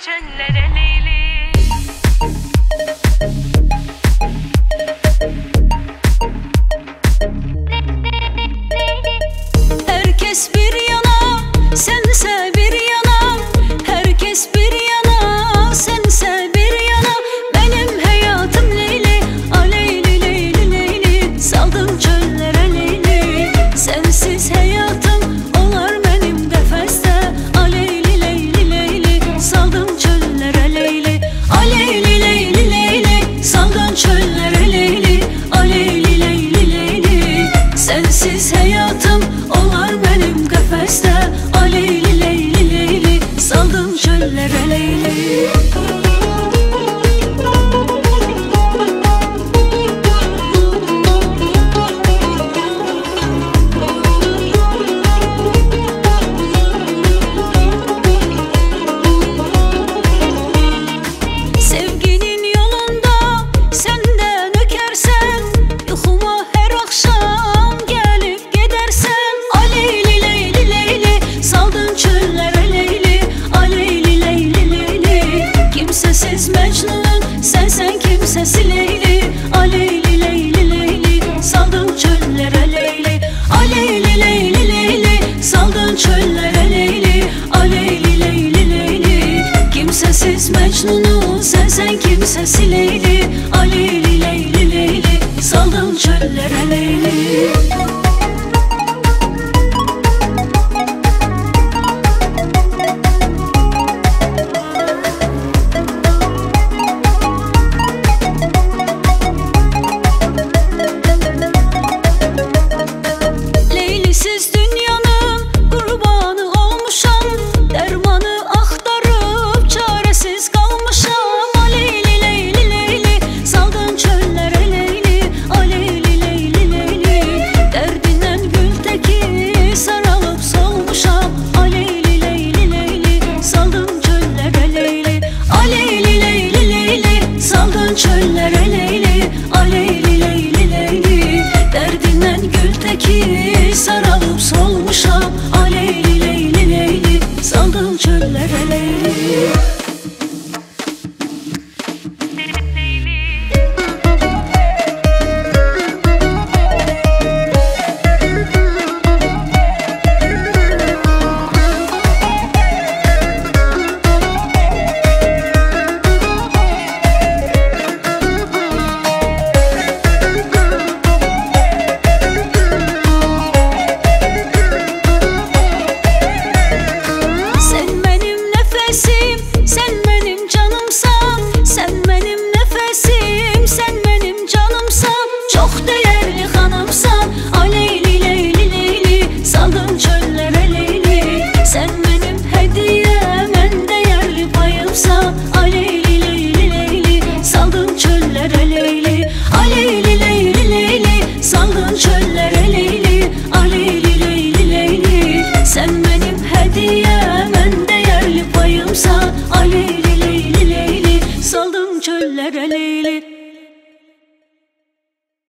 Cennelere